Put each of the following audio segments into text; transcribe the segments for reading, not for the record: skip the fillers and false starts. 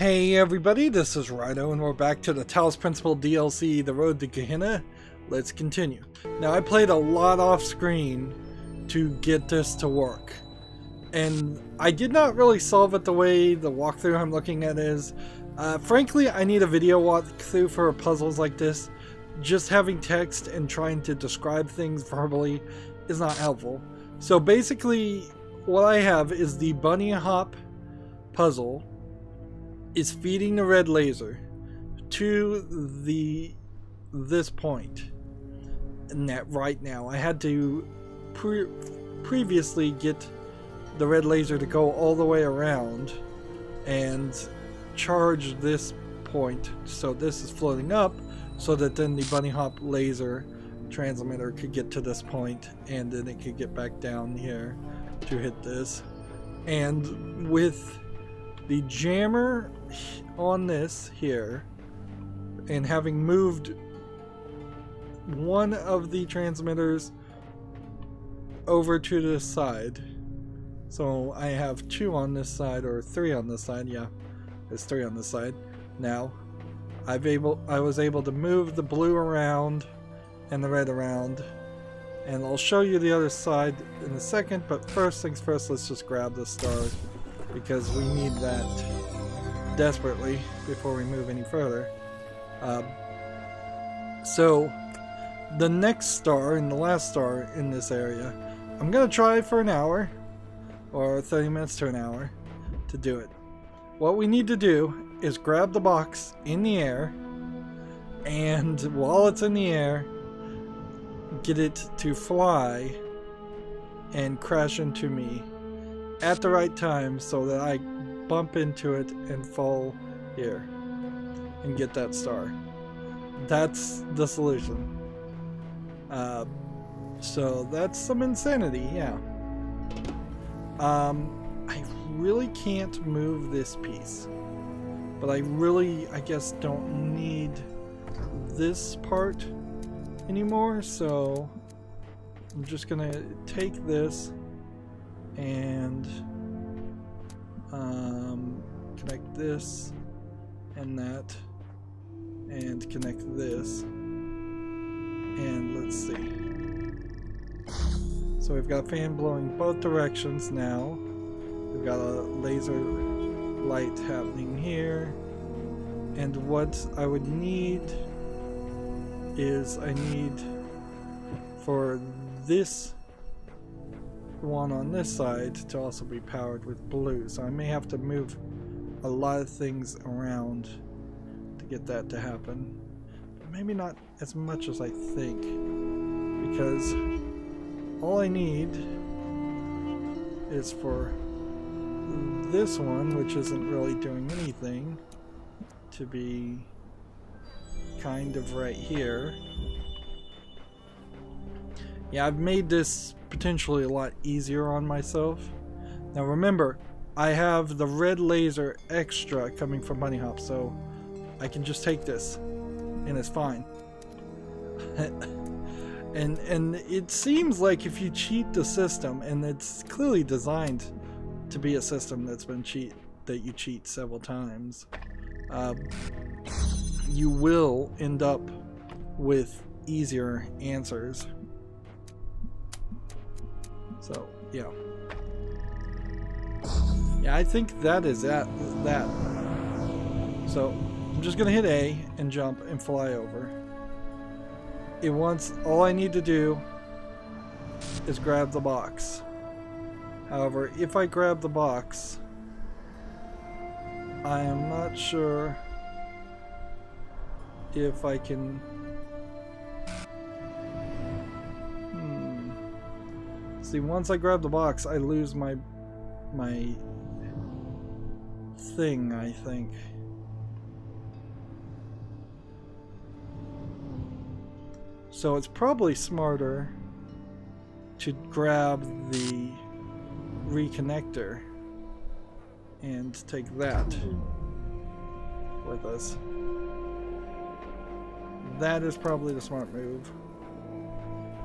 Hey everybody, this is Rydo, and we're back to the Talos Principle DLC, The Road to Gehenna. Let's continue. Now, I played a lot off screen to get this to work, and I did not really solve it the way the walkthrough I'm looking at is. Frankly, I need a video walkthrough for puzzles like this. Just having text and trying to describe things verbally is not helpful. So basically, what I have is the bunny hop puzzle. Is feeding the red laser to this point, and that right now I had to previously get the red laser to go all the way around and charge this point, so this is floating up so that then the bunny hop laser transmitter could get to this point, and then it could get back down here to hit this. And with the jammer on this here, and having moved one of the transmitters over to this side, so I have two on this side, or three on this side. Yeah, there's three on this side. Now I was able to move the blue around and the red around, and I'll show you the other side in a second, but first things first, let's just grab the star, because we need that desperately before we move any further. So the next star and the last star in this area, I'm gonna try for an hour or 30 minutes to an hour to do it. What we need to do is grab the box in the air, and while it's in the air, get it to fly and crash into me at the right time so that I bump into it and fall here and get that star. That's the solution. So that's some insanity, yeah. I really can't move this piece, but I guess don't need this part anymore, so I'm just gonna take this and connect this and that, and connect this, and let's see. So we've got a fan blowing both directions now. We've got a laser light happening here, and what I would need is I need for this one on this side to also be powered with blue, so I may have to move a lot of things around to get that to happen, but maybe not as much as I think, because all I need is for this one, which isn't really doing anything, to be kind of right here. Yeah, I've made this potentially a lot easier on myself. Now remember, I have the red laser extra coming from bunny hop, so I can just take this and it's fine. and it seems like if you cheat the system, and it's clearly designed to be a system that's been that you cheat several times, you will end up with easier answers. So yeah, I think that is that. So I'm just gonna hit A and jump and fly over. It wants, all I need to do is grab the box. However, if I grab the box, I am not sure if I can. See, once I grab the box, I lose my thing, I think. So it's probably smarter to grab the reconnector and take that with us. That is probably the smart move.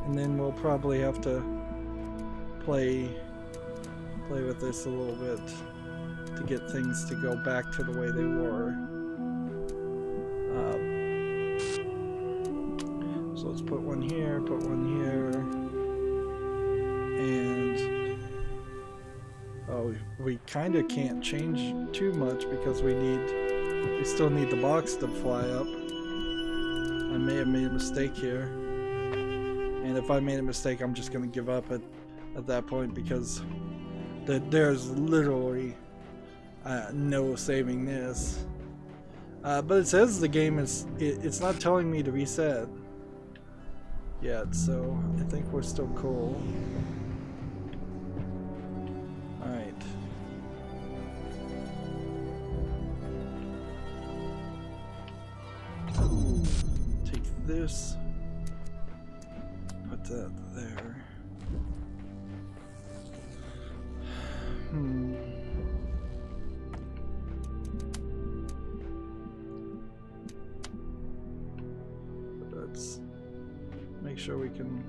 And then we'll probably have to play with this a little bit to get things to go back to the way they were. So let's put one here, and oh, we kind of can't change too much because we still need the box to fly up. I may have made a mistake here, and if I made a mistake, I'm just going to give up at that point, because there's literally no saving this. But it says the game is, it's not telling me to reset yet, so I think we're still cool. Alright. Take this, put that there. Let's make sure we can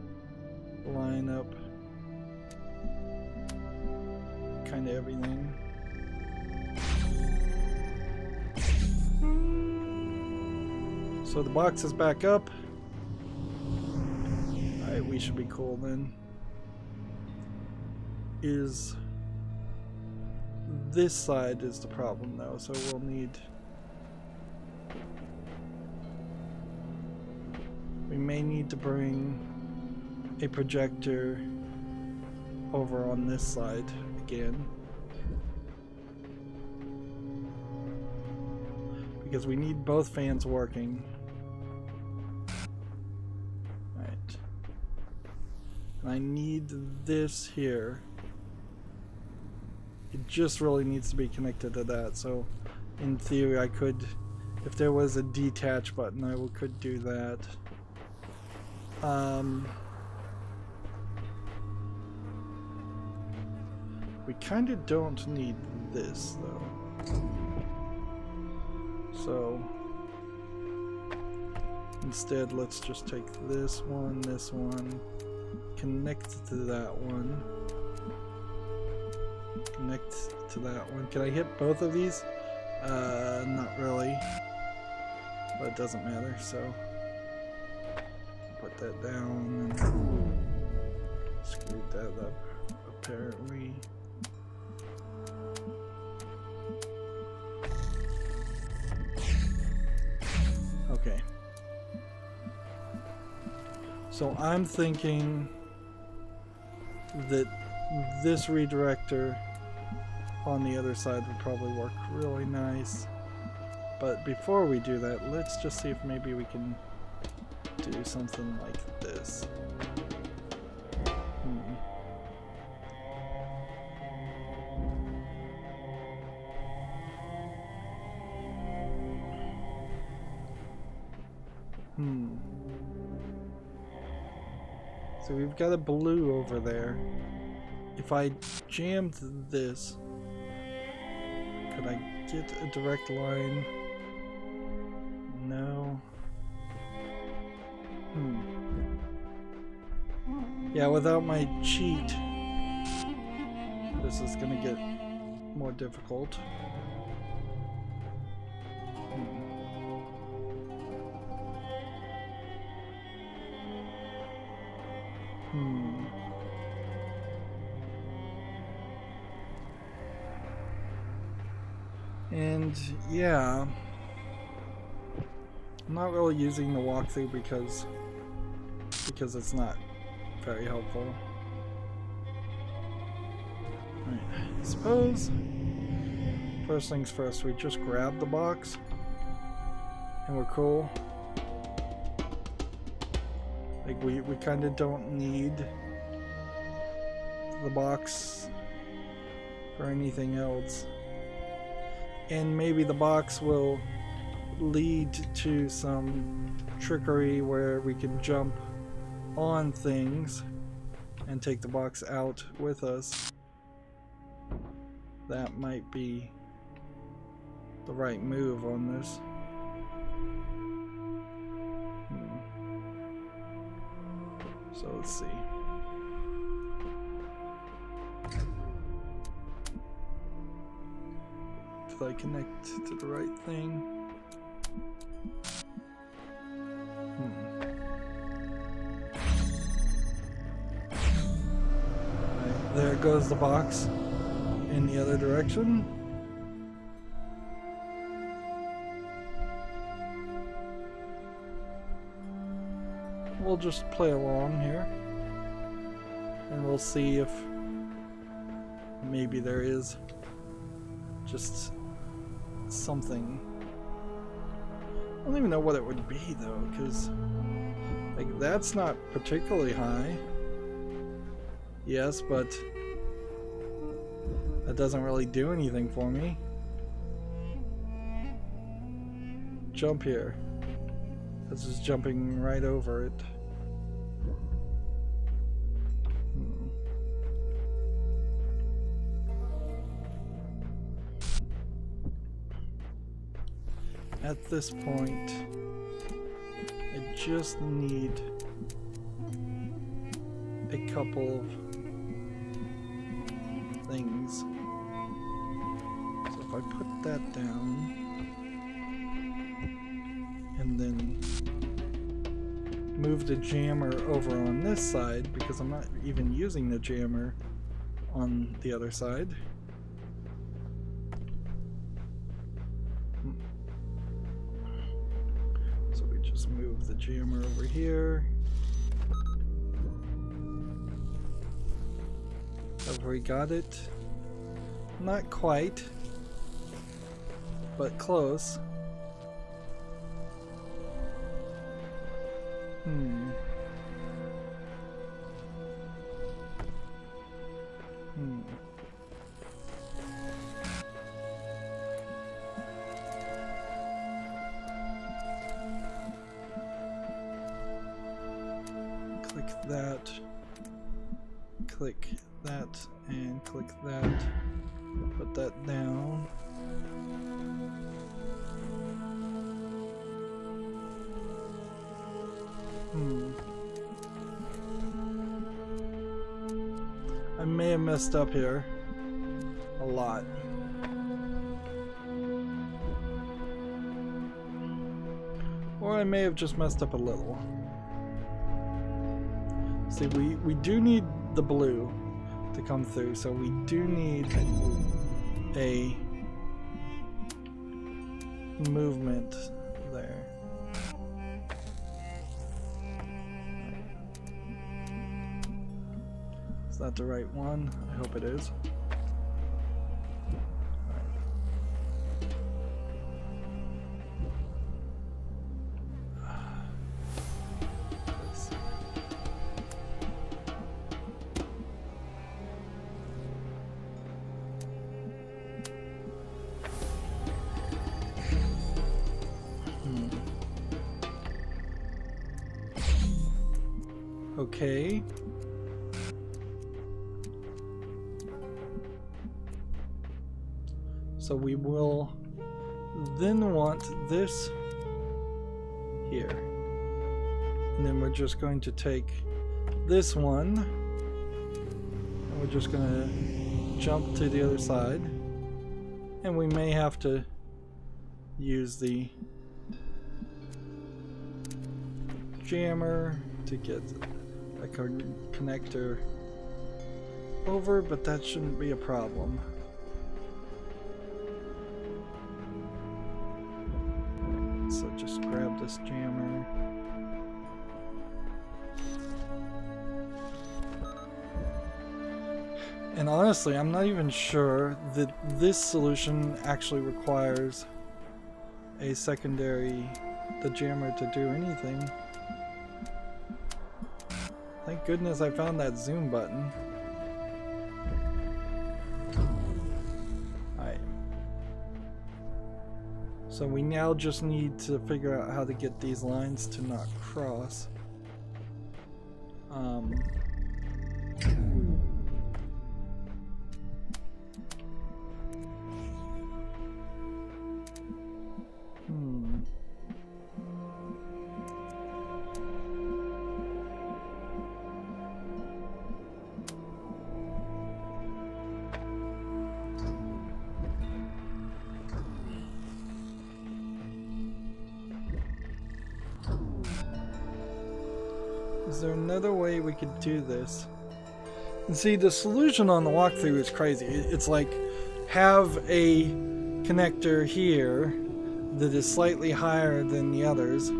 line up kind of everything. So the box is back up. Alright, we should be cool then. This side is the problem though, so we'll need... We may need to bring a projector over on this side again, because we need both fans working. Right. And I need this here. It just really needs to be connected to that, so in theory I could, if there was a detach button, I could do that. We kind of don't need this though, so instead let's just take this one, connect to that one. Connect to that one. Can I hit both of these? Not really. But it doesn't matter, so... Put that down and... Screwed that up, apparently. Okay. So I'm thinking... that this redirector... on the other side would probably work really nice, but before we do that, let's just see if maybe we can do something like this. So we've got a blue over there. If I jammed this, could I get a direct line? No. Yeah, without my cheat, this is gonna get more difficult. And yeah, I'm not really using the walkthrough because it's not very helpful. Alright, I suppose first things first, we just grab the box and we're cool. Like we kind of don't need the box for anything else. And maybe the box will lead to some trickery where we can jump on things and take the box out with us. That might be the right move on this. So let's see. if I connect to the right thing. Right, there goes the box in the other direction. We'll just play along here, and we'll see if maybe there is just something. I don't even know what it would be though, because like that's not particularly high. Yes, but that doesn't really do anything for me. Jump here. This is jumping right over it. At this point, I just need a couple of things. So if I put that down, and then move the jammer over on this side, because I'm not even using the jammer on the other side. Move the jammer over here. Have we got it? Not quite, but close. Click that and click that, put that down. I may have messed up here a lot. Or I may have just messed up a little. See, we do need the blue to come through, so we do need a movement there. Is that the right one? I hope it is. Okay. So we will then want this here. And then we're just going to take this one and we're just gonna jump to the other side. And we may have to use the jammer to get our connector over, but that shouldn't be a problem. So just grab this jammer. And honestly, I'm not even sure that this solution actually requires a secondary, the jammer, to do anything. Thank goodness I found that zoom button. Alright. So we now just need to figure out how to get these lines to not cross. Is there another way we could do this? And see, the solution on the walkthrough is crazy. It's like, have a connector here that is slightly higher than the others.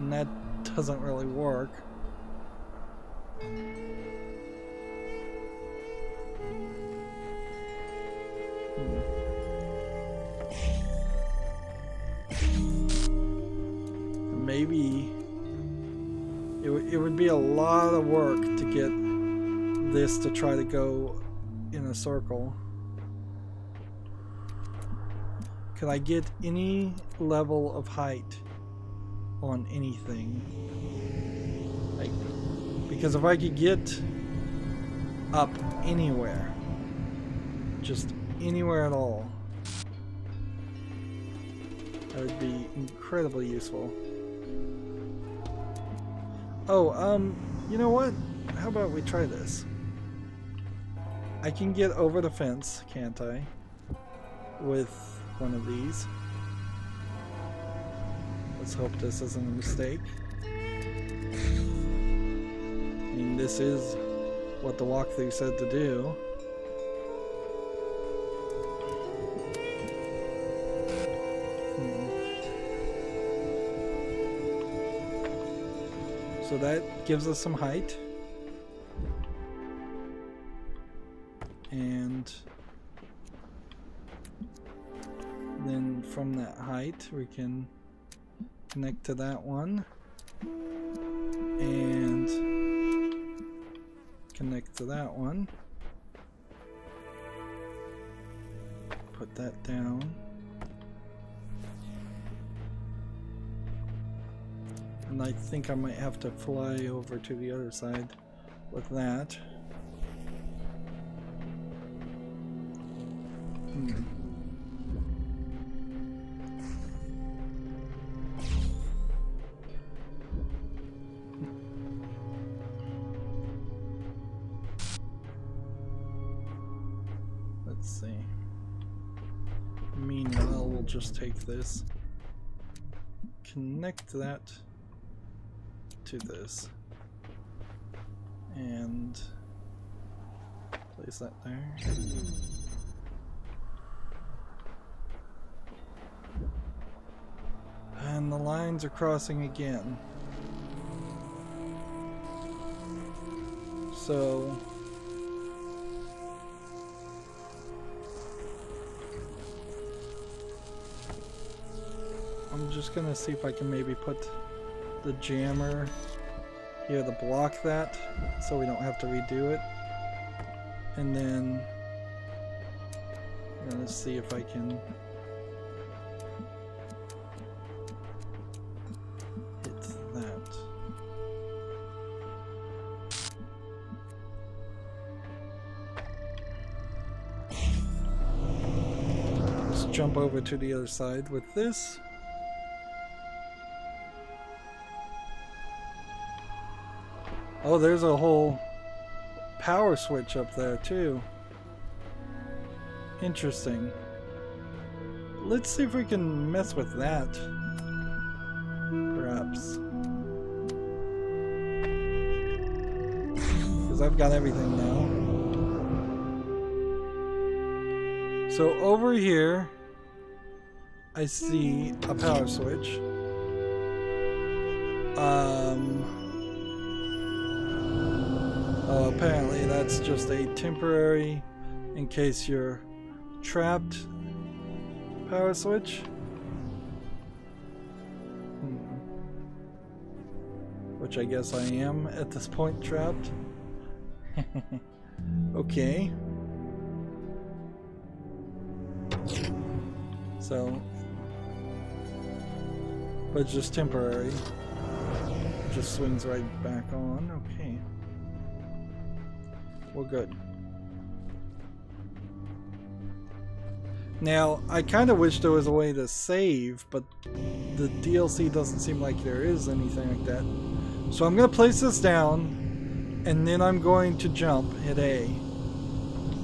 And that doesn't really work. Maybe it would be a lot of work to get this to try to go in a circle. Could I get any level of height on anything? Like, because if I could get up anywhere, just anywhere at all, that would be incredibly useful. Oh, you know what? How about we try this? I can get over the fence, can't I? With one of these. Let's hope this isn't a mistake. I mean, this is what the walkthrough said to do. So that gives us some height. And then from that height we can connect to that one and connect to that one. Put that down. And I think I might have to fly over to the other side with that. Let's see. Meanwhile, we'll just take this, connect that to this, and place that there. And the lines are crossing again. So I'm just gonna see if I can maybe put the jammer here to block that so we don't have to redo it, and then I'm gonna see if I can hit that. Let's jump over to the other side with this. Oh, there's a whole power switch up there too. Interesting. Let's see if we can mess with that. Perhaps. Because I've got everything now. So over here, I see a power switch. Apparently that's just a temporary, in case you're trapped, power switch. Which I guess I am at this point, trapped. Okay. So, but it's just temporary. It just swings right back on. Okay. We're good. Now, I kind of wish there was a way to save, but the DLC doesn't seem like there is anything like that. So I'm going to place this down, and then I'm going to jump, hit A.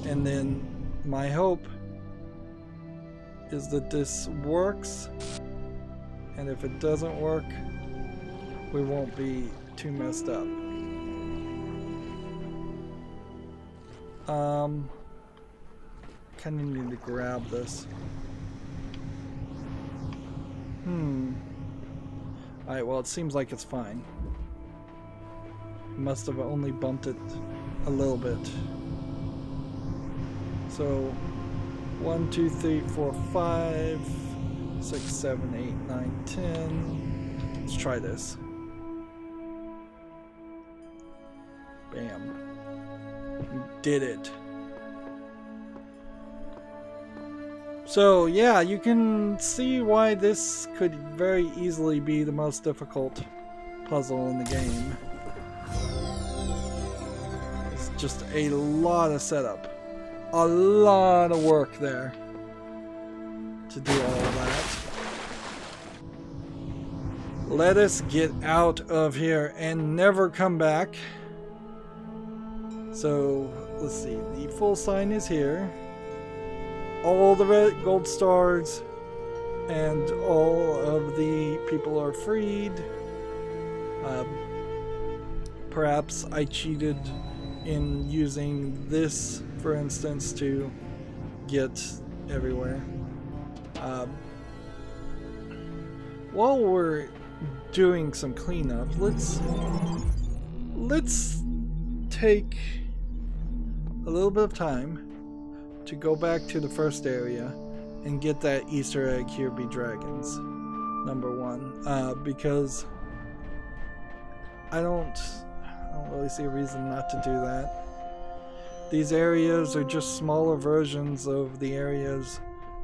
And then my hope is that this works, and if it doesn't work, we won't be too messed up. Kind of need to grab this. Alright, well, it seems like it's fine. Must have only bumped it a little bit. So 1, 2, 3, 4, 5, 6, 7, 8, 9, 10. Let's try this. Bam. We did it. So yeah, you can see why this could very easily be the most difficult puzzle in the game. It's just a lot of setup. A lot of work there to do all of that. Let us get out of here and never come back. So let's see, the full sign is here. All the red gold stars and all of the people are freed. Perhaps I cheated in using this, for instance, to get everywhere. While we're doing some cleanup, let's take a little bit of time to go back to the first area and get that Easter egg, Here Be Dragons, number 1, because I don't really see a reason not to do that. These areas are just smaller versions of the areas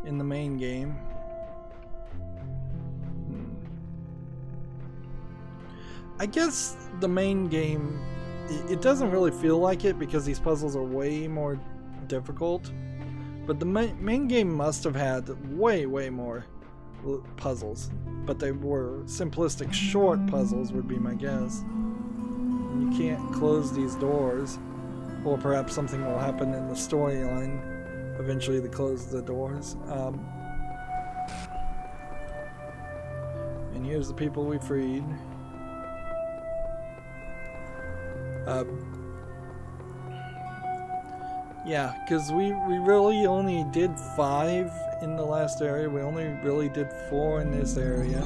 in the main game. I guess the main game, it doesn't really feel like it because these puzzles are way more difficult, but the main game must have had way more puzzles, but they were simplistic short puzzles would be my guess. You can't close these doors, or perhaps something will happen in the storyline eventually to close the doors. And here's the people we freed. Yeah, because we really only did 5 in the last area. We only really did 4 in this area.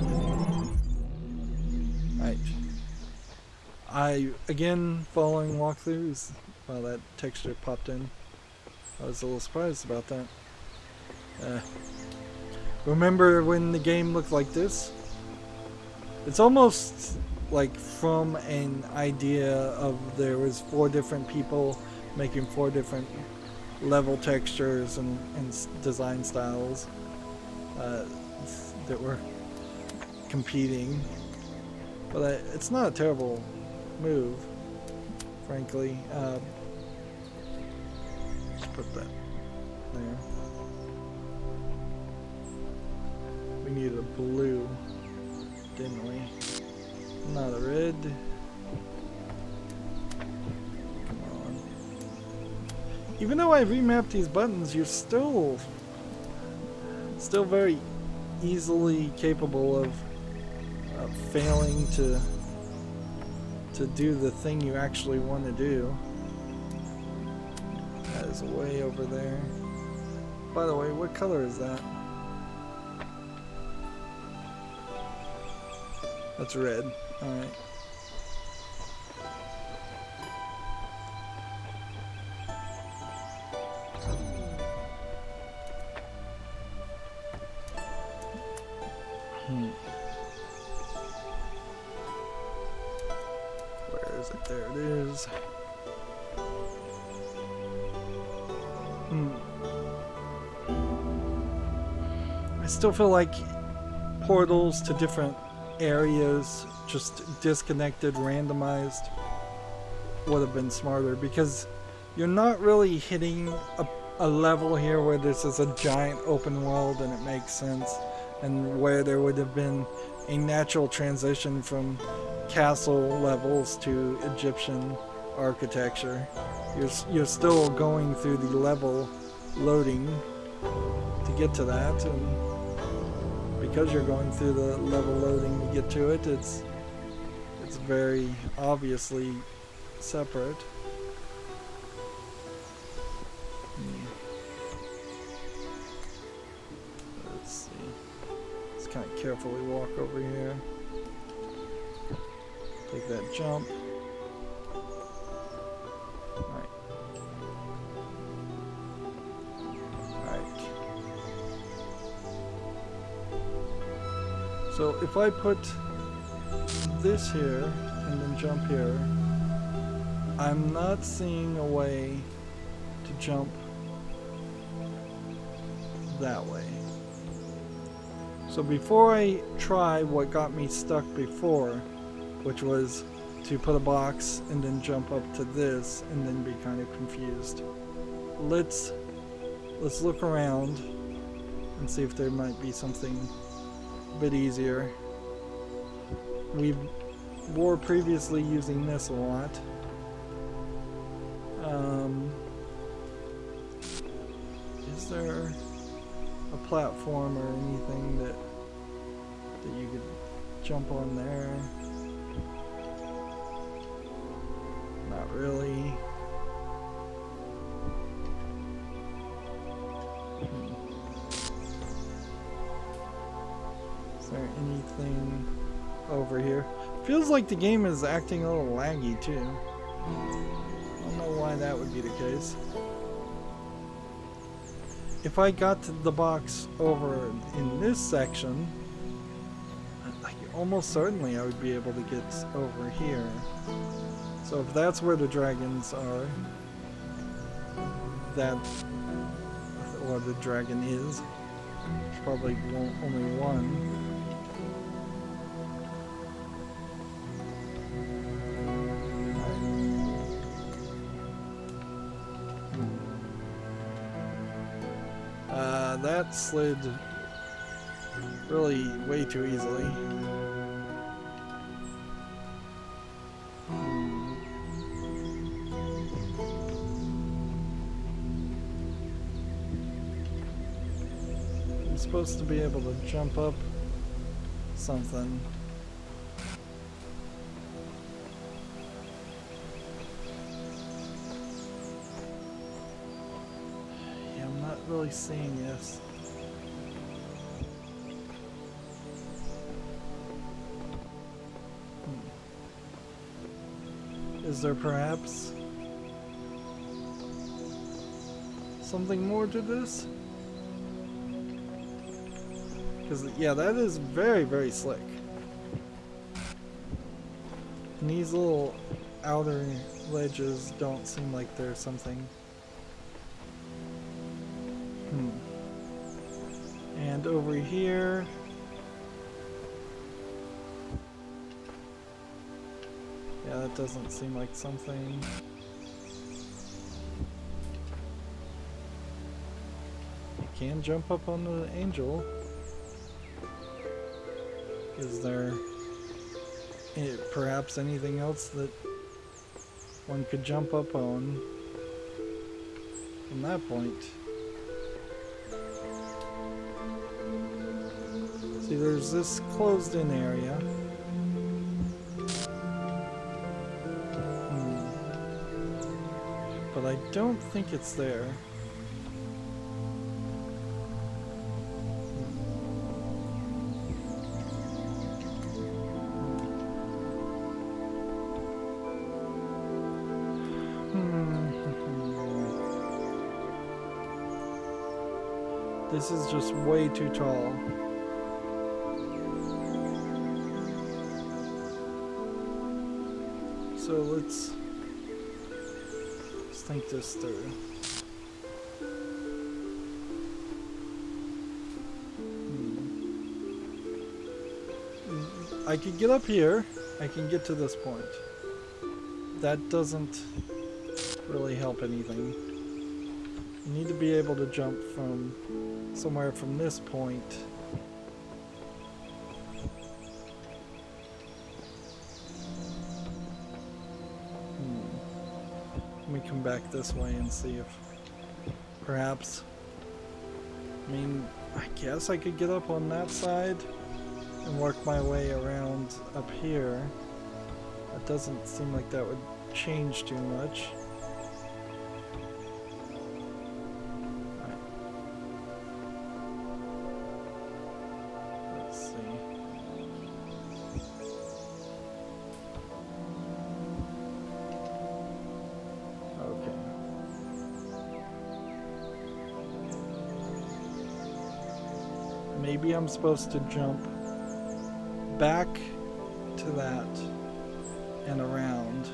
Right. Again, following walkthroughs. Wow, that texture popped in. I was a little surprised about that. Remember when the game looked like this? It's almost like from an idea of there was 4 different people making 4 different level textures and design styles that were competing. But it's not a terrible move, frankly. Just put that there. We needed a blue, didn't we? Not a red. Come on. Even though I remapped these buttons, you're still very easily capable of failing to do the thing you actually want to do. That is way over there. By the way, what color is that? That's red. Alright. There it is. I still feel like portals to different areas, just disconnected, randomized, would have been smarter, because you're not really hitting a level here where this is a giant open world and it makes sense, and where there would have been a natural transition from castle levels to Egyptian architecture. You're still going through the level loading to get to that, and because you're going through the level loading to get to it, it's very obviously separate. Let's see. Let's kind of carefully walk over here. Take that jump. So if I put this here and then jump here, I'm not seeing a way to jump that way. So before I try what got me stuck before, which was to put a box and then jump up to this and then be kind of confused, let's look around and see if there might be something bit easier. We were previously using this a lot. Is there a platform or anything that you could jump on there? Not really. Anything over here? Feels like the game is acting a little laggy too. I don't know why that would be the case. If I got to the box over in this section, like almost certainly I would be able to get over here. So if that's where the dragons are, that, or the dragon is, probably only one. That slid really way too easily. I'm supposed to be able to jump up something. Really seeing this. Is there perhaps something more to this? Because yeah, that is very, very slick. And these little outer ledges don't seem like they're something. And over here, yeah, that doesn't seem like something. You can jump up on the angel. Is there perhaps anything else that one could jump up on from that point? See, there's this closed-in area. But I don't think it's there. This is just way too tall. So let's think this through. I can get up here. I can get to this point. That doesn't really help anything. You need to be able to jump from somewhere from this point. Come back this way and see if perhaps, I mean, I guess I could get up on that side and work my way around up here. That doesn't seem like that would change too much. I'm supposed to jump back to that and around.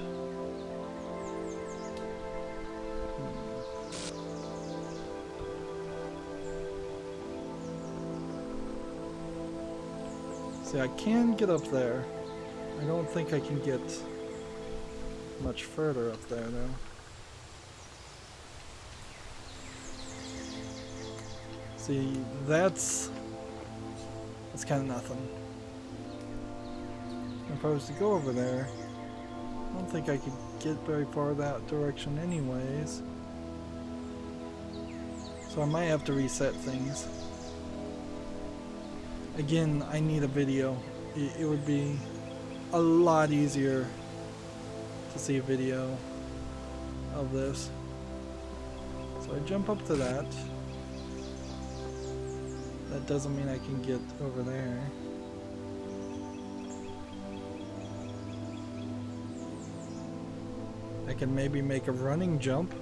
See, I can get up there. I don't think I can get much further up there though. See, that's kind of nothing. I'm supposed to go over there. I don't think I could get very far that direction anyways. So I might have to reset things. Again, I need a video. It would be a lot easier to see a video of this. So I jump up to that. That doesn't mean I can get over there. I can maybe make a running jump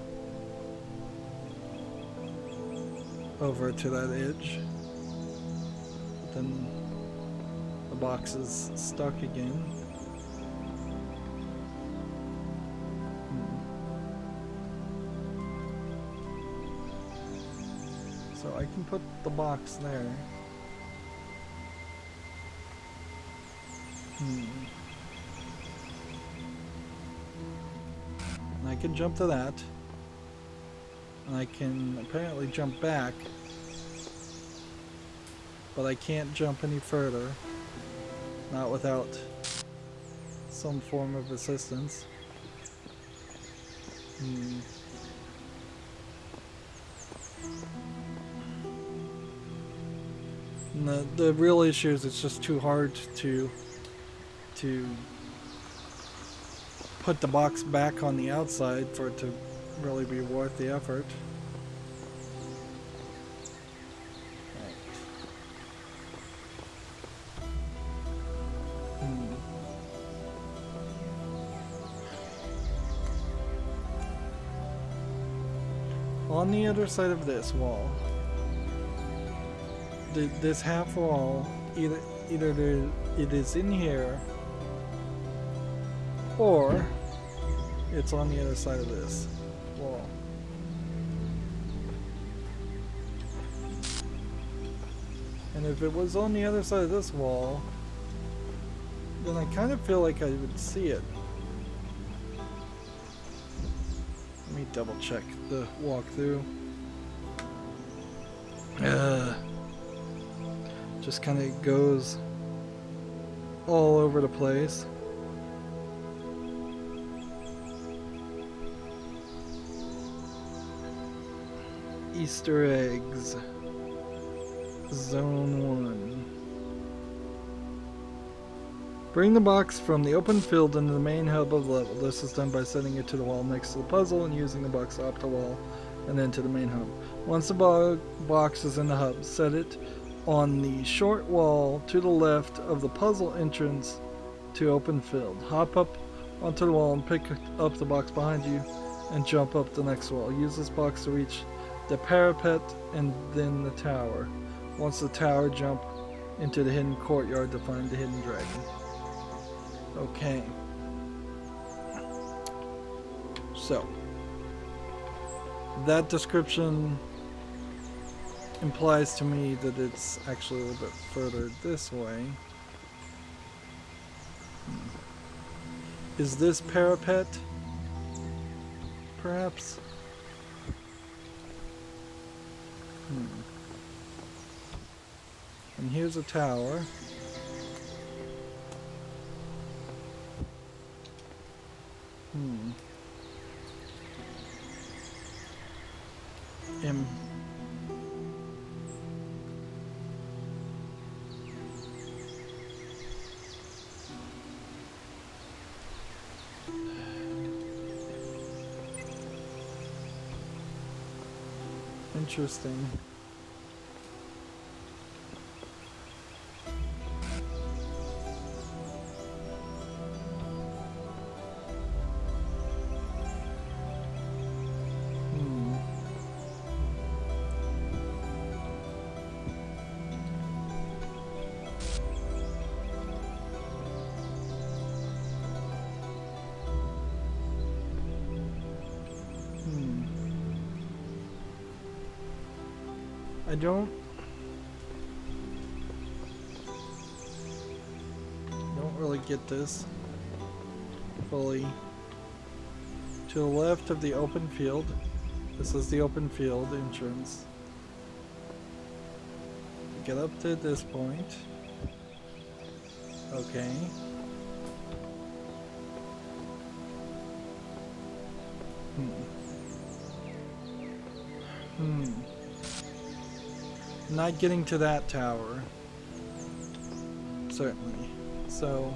over to that edge. But then the box is stuck again. I can put the box there. And I can jump to that. And I can apparently jump back. But I can't jump any further. Not without some form of assistance. The real issue is it's just too hard to put the box back on the outside for it to really be worth the effort. On the other side of this wall, this half wall, either it is in here, or it's on the other side of this wall. And if it was on the other side of this wall, then I kind of feel like I would see it. Let me double check the walkthrough. Just kind of goes all over the place. Easter eggs. Zone 1. Bring the box from the open field into the main hub of the level. This is done by setting it to the wall next to the puzzle and using the box off the wall and then to the main hub. Once the box is in the hub, set it on the short wall to the left of the puzzle entrance to open field. Hop up onto the wall and pick up the box behind you and jump up the next wall. Use this box to reach the parapet and then the tower. Once the tower, jump into the hidden courtyard to find the hidden dragon. Okay. So, that description implies to me that it's actually a little bit further this way. Is this parapet? Perhaps? And here's a tower. Interesting. I don't really get this fully. To the left of the open field. This is the open field entrance. Get up to this point. Okay. Not getting to that tower, certainly. So,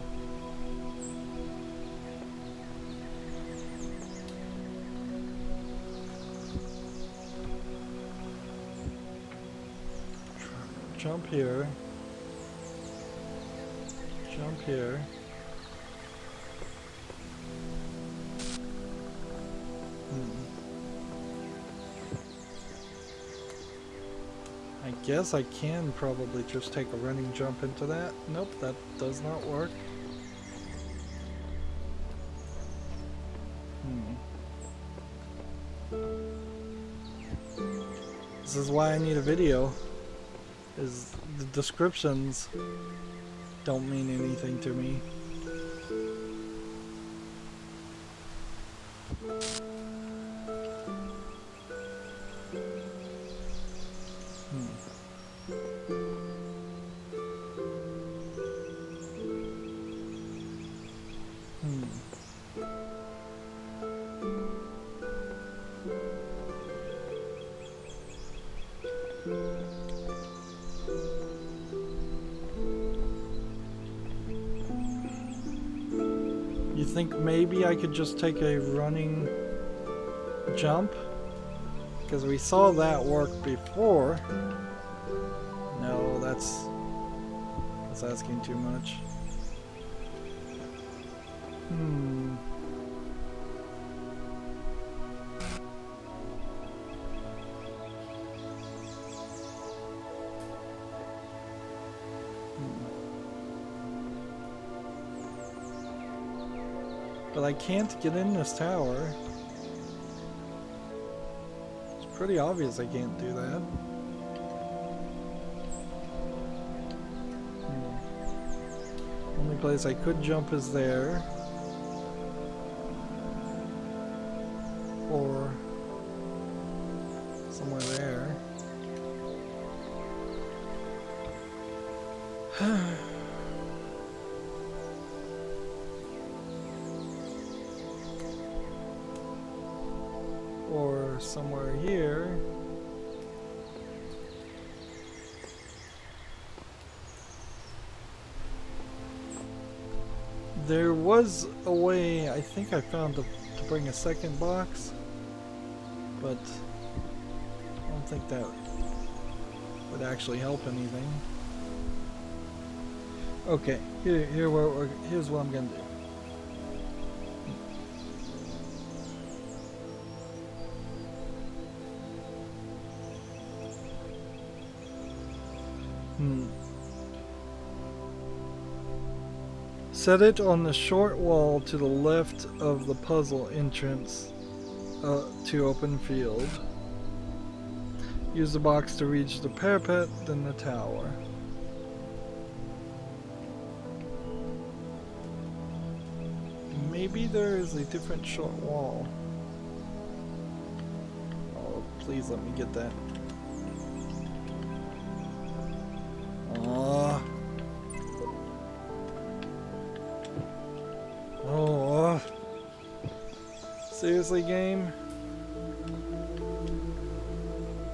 jump here, jump here. Guess I can probably just take a running jump into that. Nope, that does not work. This is why I need a video, is the descriptions don't mean anything to me. Maybe I could just take a running jump, because we saw that work before. No, that's asking too much. But I can't get in this tower. It's pretty obvious I can't do that. Only place I could jump is there. Or somewhere there. Somewhere here. There was a way, I think I found to bring a second box, but I don't think that would actually help anything. Okay, here's what I'm gonna do. Set it on the short wall to the left of the puzzle entrance to open field. Use the box to reach the parapet, then the tower. Maybe there is a different short wall. Oh, please let me get that. Seriously, game?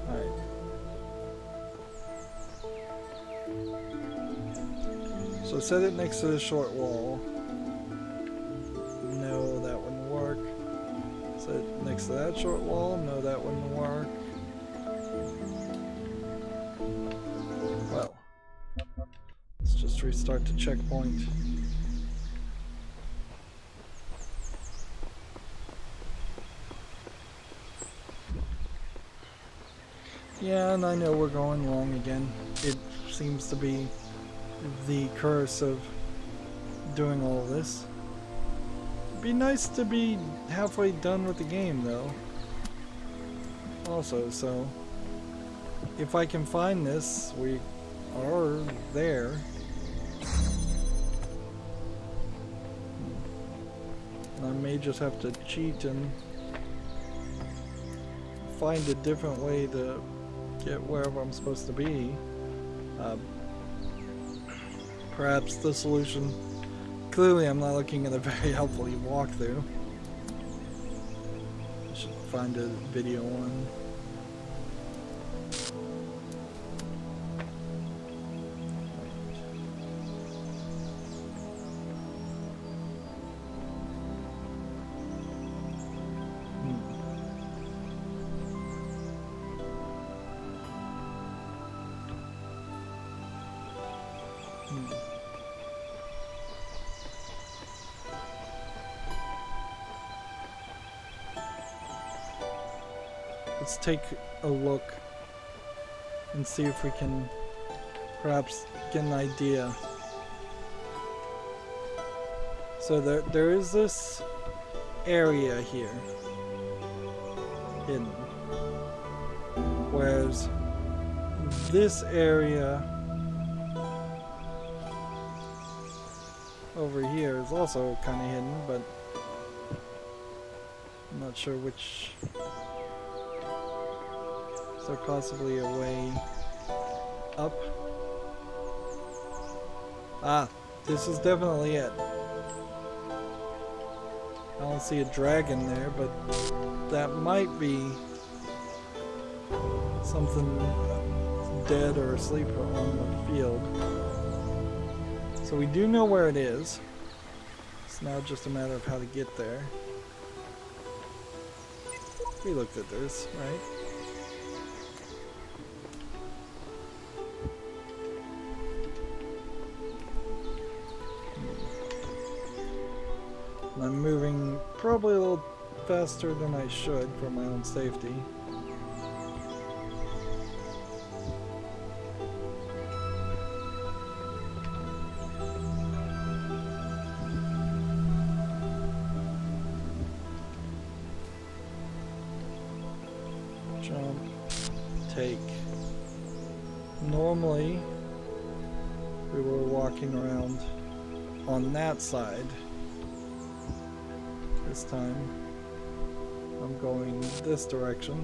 Alright. So set it next to the short wall. No, that wouldn't work. Set it next to that short wall. No, that wouldn't work. Let's restart the checkpoint. Yeah, and I know we're going wrong again. It seems to be the curse of doing all this. It'd be nice to be halfway done with the game though. Also, so if I can find this, we are there. And I may just have to cheat and find a different way to get wherever I'm supposed to be. Perhaps the solution... Clearly I'm not looking at a very helpful walkthrough. I should find a video on. Let's take a look and see if we can perhaps get an idea. So there is this area here hidden, whereas this area over here is also kind of hidden, but I'm not sure which. Or possibly a way up. Ah, this is definitely it. I don't see a dragon there, but that might be something dead or asleep on the field. So we do know where it is. It's now just a matter of how to get there. We looked at this, right? I'm moving probably a little faster than I should for my own safety. Jump, take. Normally, we were walking around on that side. This time, I'm going this direction.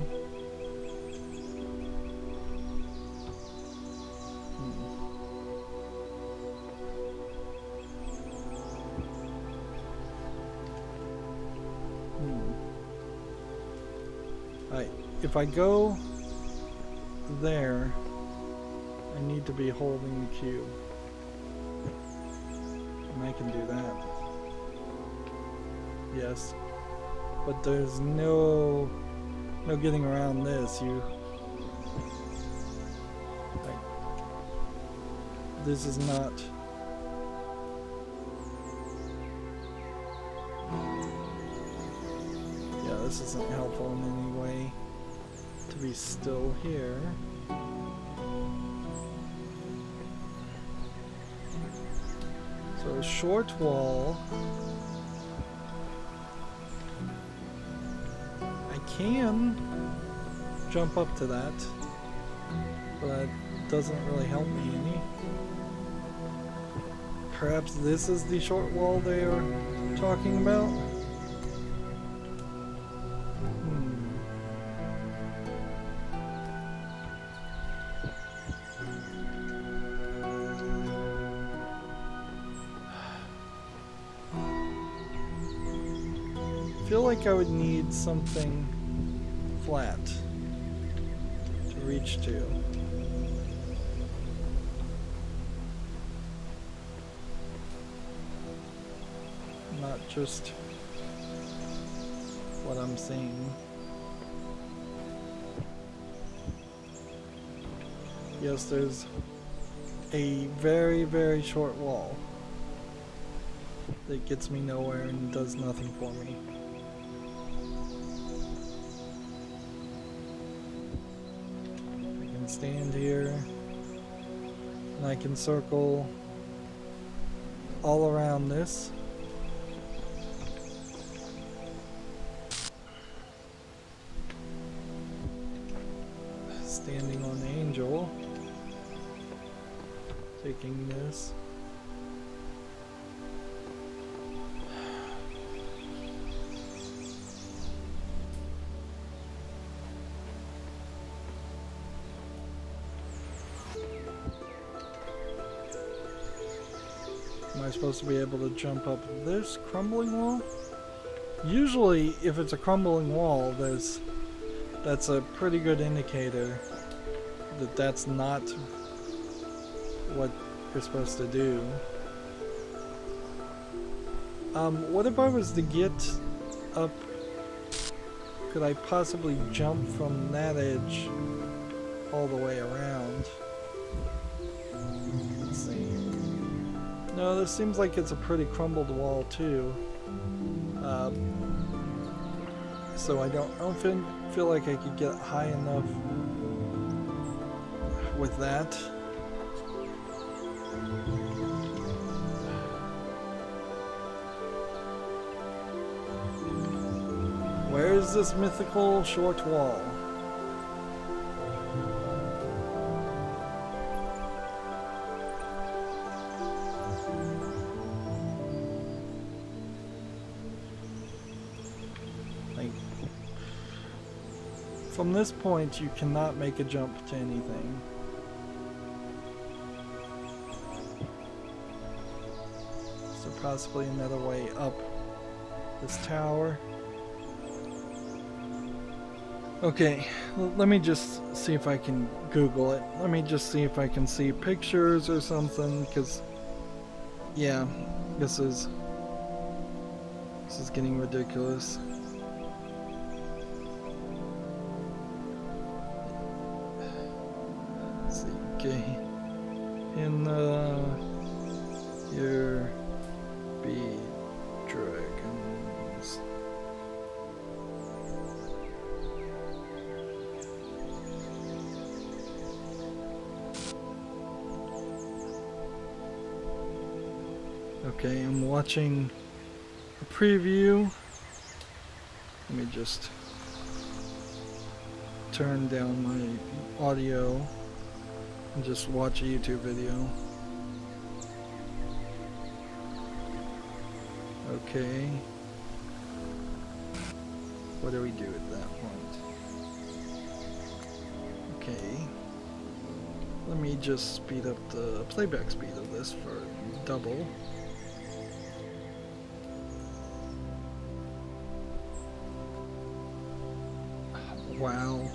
Alright, if I go there, I need to be holding the cube. And I can do that. Yes, but there's no getting around this. Like, this is not. Yeah, this isn't helpful in any way. To be still here. So a short wall. Can jump up to that, but that doesn't really help me any. Perhaps this is the short wall they are talking about? I feel like I would need something flat to reach to. Not just what I'm seeing. Yes, there's a very, very short wall that gets me nowhere and does nothing for me. I can stand here and I can circle all around this. Standing on the angel, taking this. Am I supposed to be able to jump up this crumbling wall? Usually, if it's a crumbling wall, that's a pretty good indicator that that's not what you're supposed to do. What if I was to get up? Could I possibly jump from that edge all the way around? Let's see. No, this seems like it's a pretty crumbled wall too. So I don't feel like I could get high enough with that. Where is this mythical short wall? Like, from this point, you cannot make a jump to anything. Possibly another way up this tower. Okay, let me just see if I can Google it. Let me just see if I can see pictures or something, because yeah, this is getting ridiculous. Let's see. Okay, in your dragons. Okay, I'm watching a preview. Let me just turn down my audio and just watch a YouTube video. Okay, what do we do at that point? Okay, let me just speed up the playback speed of this for double. Wow,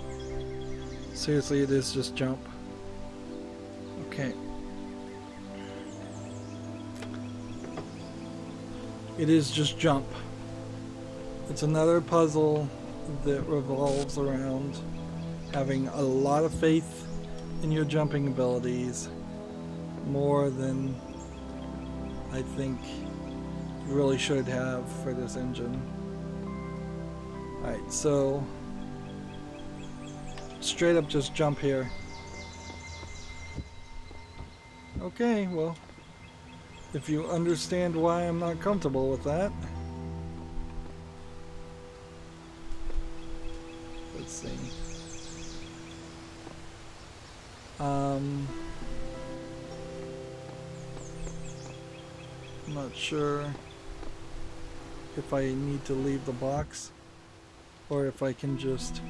seriously, it is just jump. Okay. It is just jump. It's another puzzle that revolves around having a lot of faith in your jumping abilities, more than I think you really should have for this engine. Alright, so straight up just jump here. Okay, well, if you understand why I'm not comfortable with that. Let's see. I'm not sure if I need to leave the box or if I can just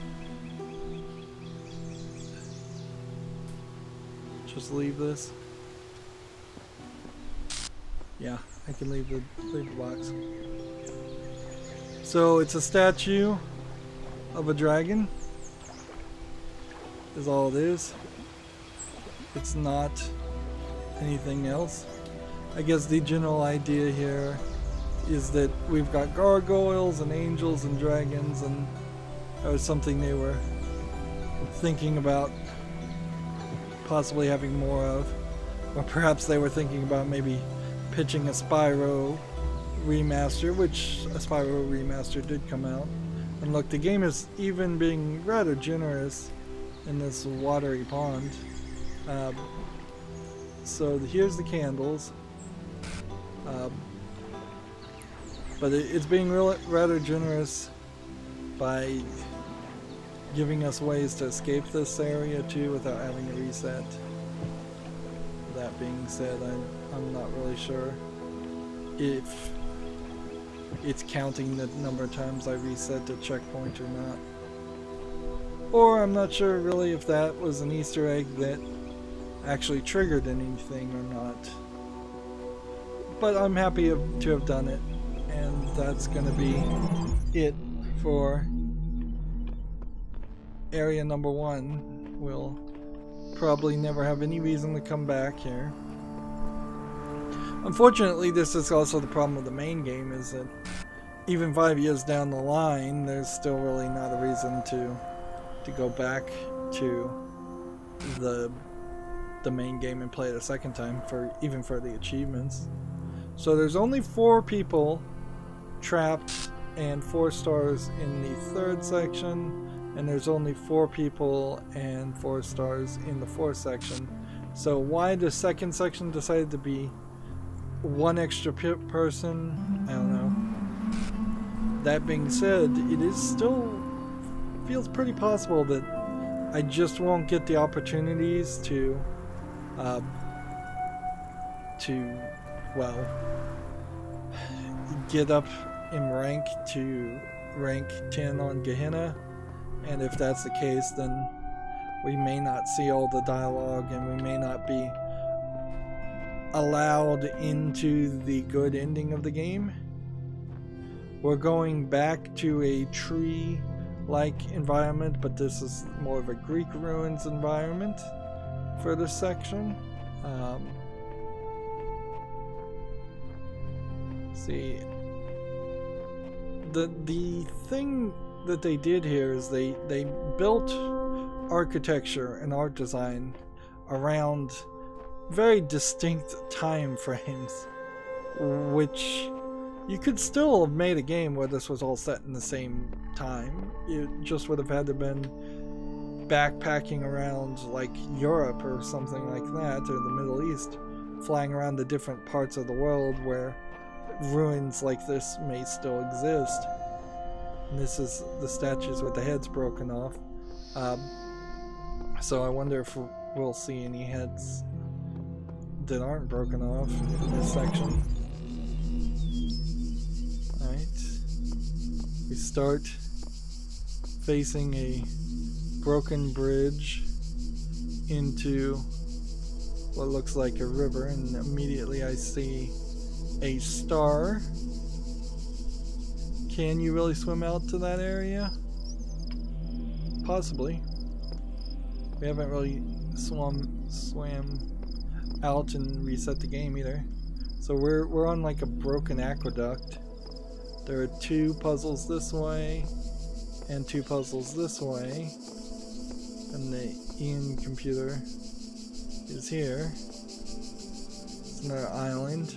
leave this. Yeah, I can leave the box. So it's a statue of a dragon, is all it is. It's not anything else. I guess the general idea here is that we've got gargoyles and angels and dragons, and that was something they were thinking about possibly having more of. Or perhaps they were thinking about maybe pitching a Spyro remaster, which a Spyro remaster did come out. And look, the game is even being rather generous in this watery pond. So here's the candles. But it's being rather generous by giving us ways to escape this area too without having to reset. That being said, I'm not really sure if it's counting the number of times I reset the checkpoint or not. Or I'm not sure really if that was an Easter egg that actually triggered anything or not. But I'm happy to have done it. And that's going to be it for area number 1. We'll probably never have any reason to come back here. Unfortunately, this is also the problem with the main game, is that even 5 years down the line, there's still really not a reason to go back to the main game and play it a second time, even for the achievements. So there's only 4 people trapped and 4 stars in the 3rd section, and there's only 4 people and 4 stars in the 4th section. So why the 2nd section decided to be 1 extra person, I don't know. That being said, it is still feels pretty possible that I just won't get the opportunities to get up in rank to rank 10 on Gehenna, and if that's the case, then we may not see all the dialogue and we may not be allowed into the good ending of the game. We're going back to a tree-like environment, but this is more of a Greek ruins environment for this section. See, the thing that they did here is they built architecture and art design around very distinct time frames, which you could still have made a game where this was all set in the same time. It just would have had to been backpacking around like Europe or something like that, or the Middle East, flying around the different parts of the world where ruins like this may still exist. And this is the statues with the heads broken off. So I wonder if we'll see any heads that aren't broken off in this section. Alright. We start facing a broken bridge into what looks like a river, and immediately I see a star. Can you really swim out to that area? Possibly. We haven't really swam out and reset the game either. So we're on like a broken aqueduct. There are 2 puzzles this way and 2 puzzles this way. And the Ian computer is here. It's another island.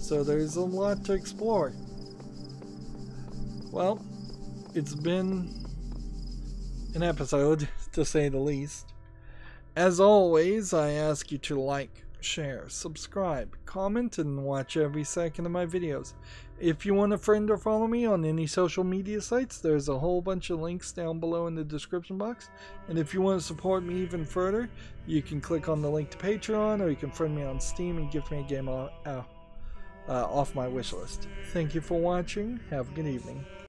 So there's a lot to explore. Well, it's been an episode, to say the least. As always, I ask you to like, share, subscribe, comment, and watch every second of my videos. If you want to friend or follow me on any social media sites, there's a whole bunch of links down below in the description box. And if you want to support me even further, you can click on the link to Patreon, or you can friend me on Steam and give me a game off my wish list. Thank you for watching. Have a good evening.